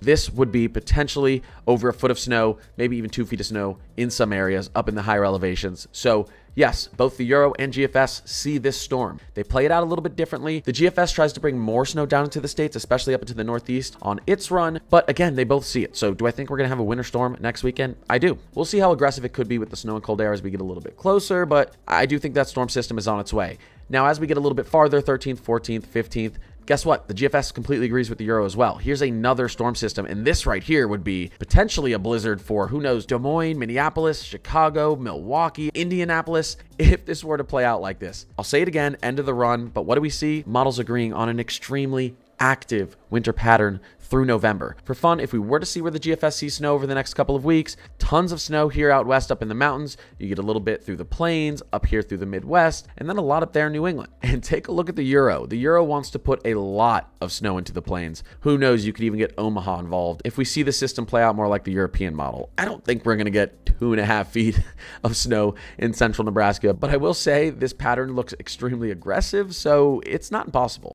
This would be potentially over a foot of snow, maybe even 2 feet of snow in some areas up in the higher elevations. So yes, both the Euro and GFS see this storm. They play it out a little bit differently. The GFS tries to bring more snow down into the States, especially up into the Northeast on its run. But again, they both see it. So do I think we're going to have a winter storm next weekend? I do. We'll see how aggressive it could be with the snow and cold air as we get a little bit closer. But I do think that storm system is on its way. Now, as we get a little bit farther, 13th, 14th, 15th, guess what? The GFS completely agrees with the Euro as well. Here's another storm system, and this right here would be potentially a blizzard for, who knows, Des Moines, Minneapolis, Chicago, Milwaukee, Indianapolis, if this were to play out like this. I'll say it again, end of the run, but what do we see? Models agreeing on an extremely active winter pattern through November. For fun, if we were to see where the GFS sees snow over the next couple of weeks, tons of snow here out west up in the mountains. You get a little bit through the plains, up here through the Midwest, and then a lot up there in New England. And take a look at the Euro. The Euro wants to put a lot of snow into the plains. Who knows, you could even get Omaha involved if we see the system play out more like the European model. I don't think we're going to get 2.5 feet of snow in central Nebraska, but I will say this pattern looks extremely aggressive, so it's not impossible.